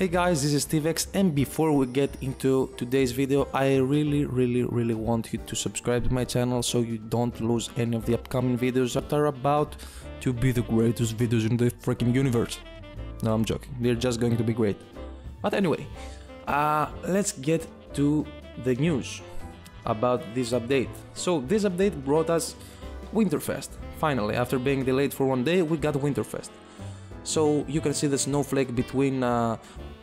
Hey guys, this is SteveX, and before we get into today's video, I really want you to subscribe to my channel so you don't lose any of the upcoming videos that are about to be the greatest videos in the freaking universe. No, I'm joking, they're just going to be great. But anyway, let's get to the news about this update. So this update brought us Winterfest. Finally, after being delayed for one day, we got Winterfest. So you can see the snowflake between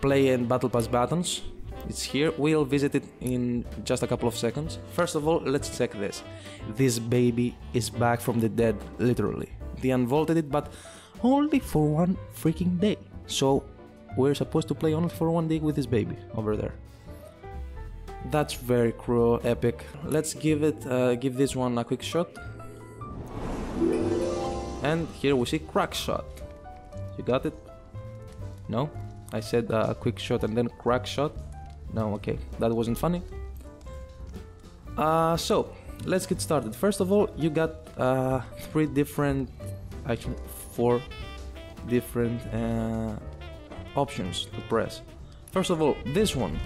play and battle pass buttons. It's here. We'll visit it in just a couple of seconds. First of all, let's check this. This baby is back from the dead, literally. They unvaulted it, but only for one freaking day. So we're supposed to play only for one day with this baby over there. That's very cruel, Epic. Let's give this one a quick shot. And here we see Crackshot. You got it? No? I said a quick shot and then crack shot. No, okay, that wasn't funny. So let's get started. First of all, you got four different options to press. First of all, this one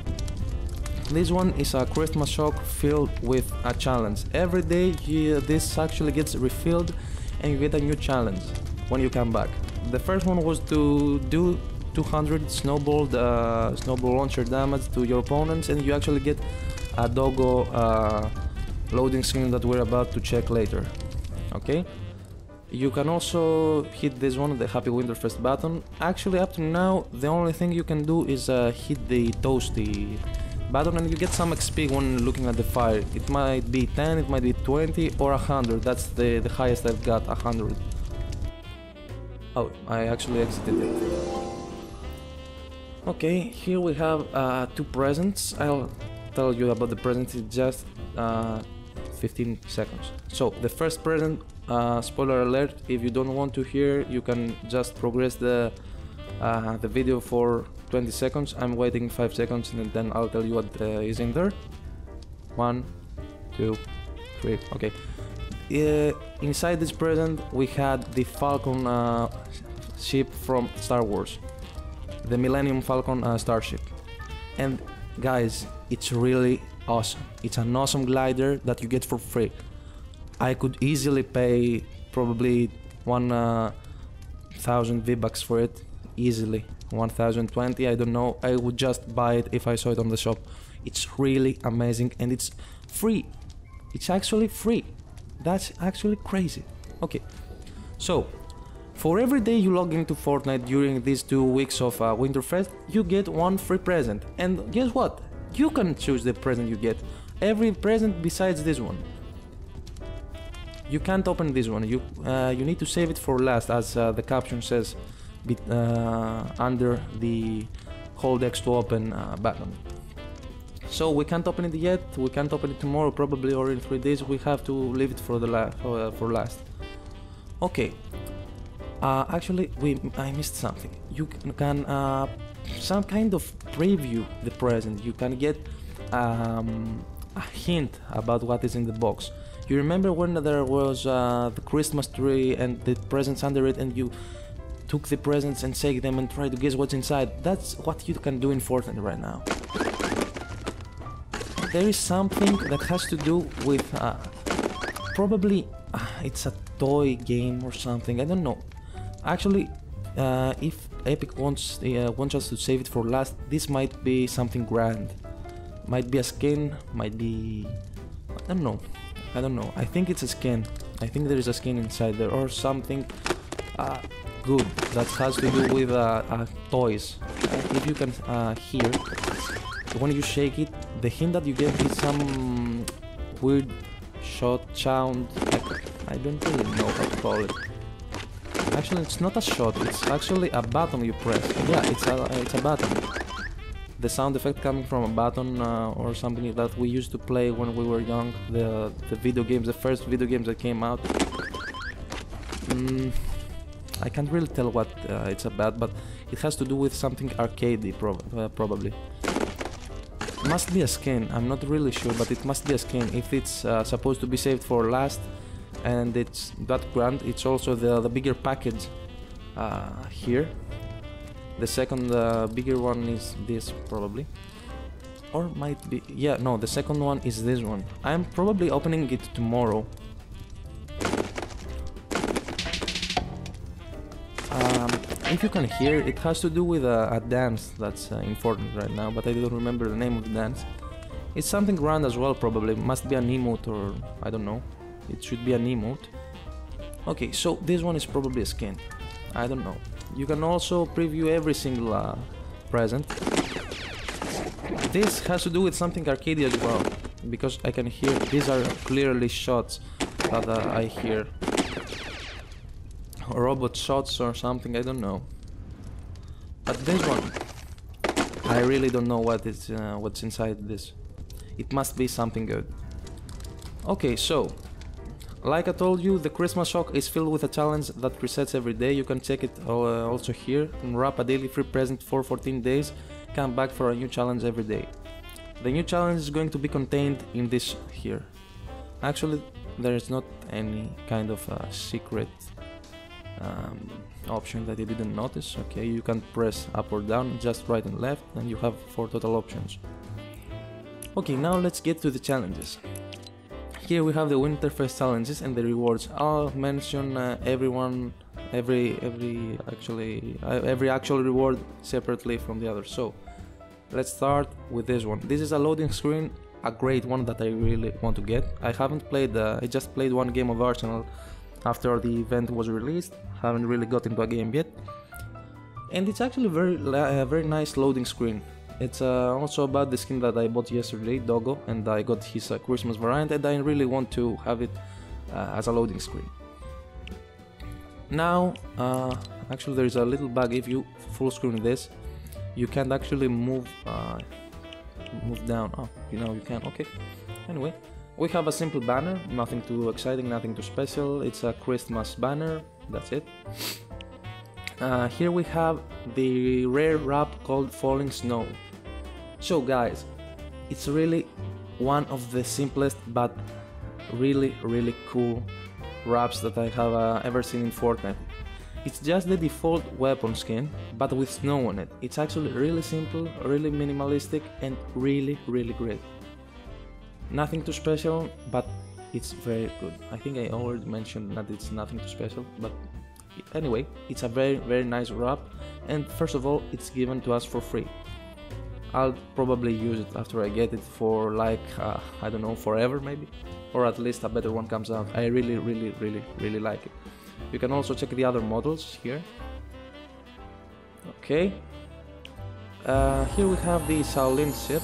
is a Christmas sock filled with a challenge. Every day this actually gets refilled and you get a new challenge when you come back. The first one was to do 200 snowball launcher damage to your opponents, and you actually get a Doggo loading screen that we're about to check later. Okay, you can also hit this one, the Happy Winterfest button. Actually, up to now, the only thing you can do is hit the Toasty button, and you get some XP when looking at the fire. It might be 10, it might be 20, or 100. That's the highest I've got, 100. Oh, I actually exited it. Okay, here we have two presents. I'll tell you about the presents in just 15 seconds. So, the first present, spoiler alert, if you don't want to hear, you can just progress the video for 20 seconds. I'm waiting 5 seconds and then I'll tell you what is in there. 1, 2, 3, okay. Inside this present we had the Falcon ship from Star Wars, the Millennium Falcon starship, and guys, it's really awesome. It's an awesome glider that you get for free. I could easily pay probably 1,000 V-Bucks for it, easily 1,020, I don't know. I would just buy it if I saw it on the shop. It's really amazing and it's free. It's actually free. That's actually crazy. Okay, so for every day you log into Fortnite during these 2 weeks of Winterfest, you get one free present. And guess what? You can choose the present you get. Every present besides this one. You can't open this one. You need to save it for last, as the caption says under the hold X to open button. So we can't open it yet, we can't open it tomorrow probably, or in 3 days. We have to leave it for last. Okay, actually I missed something. You can some kind of preview the present. You can get a hint about what is in the box. You remember when there was the Christmas tree and the presents under it, and you took the presents and shake them and try to guess what's inside? That's what you can do in Fortnite right now. There is something that has to do with probably it's a toy game or something, I don't know. Actually, if Epic wants us to save it for last, this might be something grand. Might be a skin, might be... I think it's a skin. I think there is a skin inside there, or something good that has to do with toys. If you can hear, when you shake it, the hint that you get is some weird shot sound. I don't really know how to call it. Actually, it's not a shot, it's actually a button you press. Yeah, it's a button. The sound effect coming from a button or something that we used to play when we were young. The video games, the first video games that came out. I can't really tell what it's about, but it has to do with something arcadey probably. Must be a skin, I'm not really sure, but it must be a skin. If it's supposed to be saved for last and it's that grand, it's also the bigger package here. The second bigger one is this, probably. Or might be... yeah, no, the second one is this one. I'm probably opening it tomorrow. If you can hear, it has to do with a dance that's in Fortnite right now, but I don't remember the name of the dance. It's something grand as well, probably. It must be an emote or... I don't know. It should be an emote. Okay, so this one is probably a skin. I don't know. You can also preview every single present. This has to do with something arcade as well, because I can hear, these are clearly shots that I hear. Robot shots or something, I don't know. But this one, I really don't know what is, what's inside this. It must be something good. Okay, so, like I told you, the Christmas Shock is filled with a challenge that resets every day. You can check it also here. Unwrap a daily free present for 14 days. Come back for a new challenge every day. The new challenge is going to be contained in this here. Actually, there is not any kind of secret option that you didn't notice. Okay, you can press up or down, just right and left, and you have 4 total options. Okay, now let's get to the challenges. Here we have the Winterfest challenges and the rewards. I'll mention every actual reward separately from the other. So let's start with this one. This is a loading screen, a great one that I really want to get. I haven't played. I just played one game of Arsenal after the event was released. Haven't really got into a game yet. And it's actually very nice loading screen. It's also about the skin that I bought yesterday, Doggo, and I got his Christmas variant, and I really want to have it as a loading screen. Now, actually there is a little bug. If you full screen this, you can't actually move move down. Oh, you know you can, okay. Anyway, we have a simple banner, nothing too exciting, nothing too special. It's a Christmas banner, that's it. Here we have the rare wrap called Falling Snow. So guys, it's really one of the simplest but really cool wraps that I have ever seen in Fortnite. It's just the default weapon skin but with snow on it. It's actually really simple, really minimalistic, and really great. Nothing too special, but it's very good. I think I already mentioned that it's nothing too special, but anyway, it's a very nice wrap, and first of all, it's given to us for free. I'll probably use it after I get it for like, I don't know, forever maybe, or at least a better one comes out. I really like it. You can also check the other models here. Okay, here we have the Shaolin ship.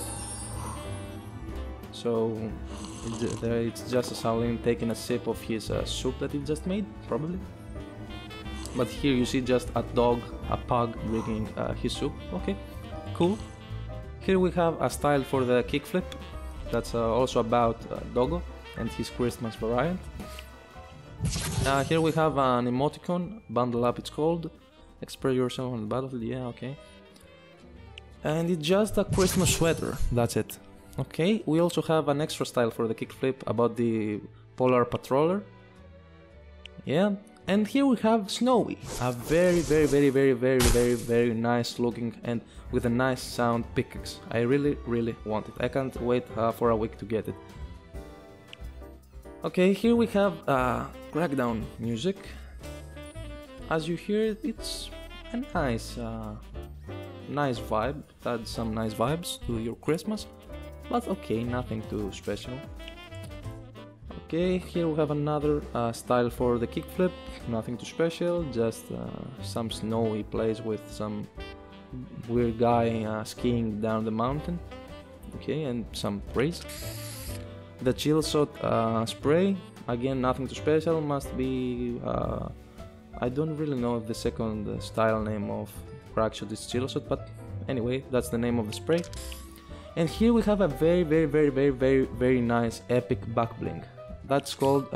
So it's just a Shaolin taking a sip of his soup that he just made, probably. But here you see just a dog, a pug drinking his soup. Okay, cool. Here we have a style for the kickflip. That's also about Doggo and his Christmas variant. Here we have an emoticon, bundle up it's called. Express yourself on the battlefield, yeah, okay. And it's just a Christmas sweater, that's it. Okay, we also have an extra style for the kickflip about the Polar Patroller. Yeah. And here we have Snowy, a very nice looking and with a nice sound pickaxe. I really want it. I can't wait for a week to get it. Okay, here we have Crackdown music. As you hear it, it's a nice, nice vibe. It adds some nice vibes to your Christmas, but okay, nothing too special. Okay, here we have another style for the kickflip, nothing too special, just some snowy plays with some weird guy skiing down the mountain, okay, and some trees. The Chill Shot spray, again nothing too special, must be, I don't really know if the second style name of Crackshot is Chill Shot, but anyway, that's the name of the spray. And here we have a very nice Epic back blink. That's called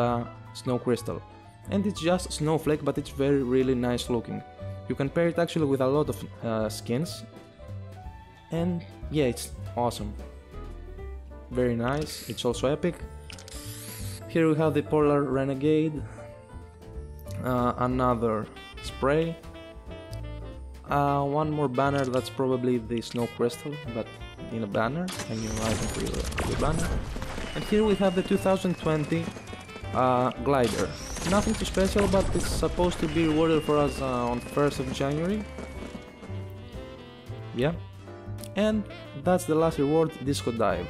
Snow Crystal, and it's just snowflake, but it's really nice looking. You can pair it actually with a lot of skins, and yeah, it's awesome. Very nice. It's also epic. Here we have the Polar Renegade, another spray, One more banner, that's probably the Snow Crystal, but in a banner, a new item for your banner. And here we have the 2020 glider. Nothing too special, but it's supposed to be rewarded for us on 1st of January. Yeah. And that's the last reward, Disco Dive.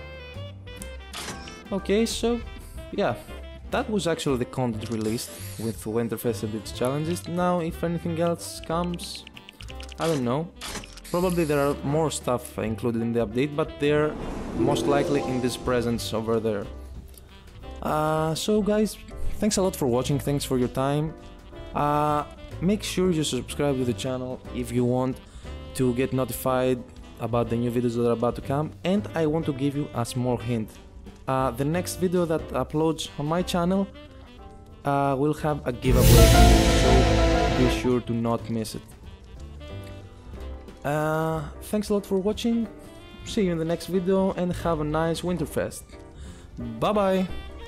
Okay, so yeah, that was actually the content released with Winterfest and its challenges. Now, if anything else comes, I don't know. Probably there are more stuff included in the update, but they're most likely in this presence over there. So guys, thanks a lot for watching, thanks for your time. Make sure you subscribe to the channel if you want to get notified about the new videos that are about to come. And I want to give you a small hint. The next video that uploads on my channel will have a giveaway, so be sure to not miss it. Thanks a lot for watching, see you in the next video and have a nice Winterfest. Bye bye!